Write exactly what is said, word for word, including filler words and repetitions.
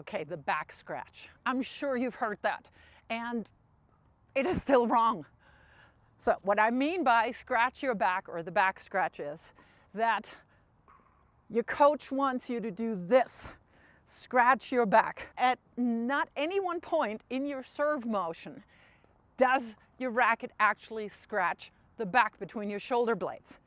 Okay, the back scratch. I'm sure you've heard that, and it is still wrong. So what I mean by scratch your back or the back scratch is that your coach wants you to do this, scratch your back. At not any one point in your serve motion does your racket actually scratch the back between your shoulder blades.